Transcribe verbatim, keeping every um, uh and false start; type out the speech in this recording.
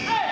Hey!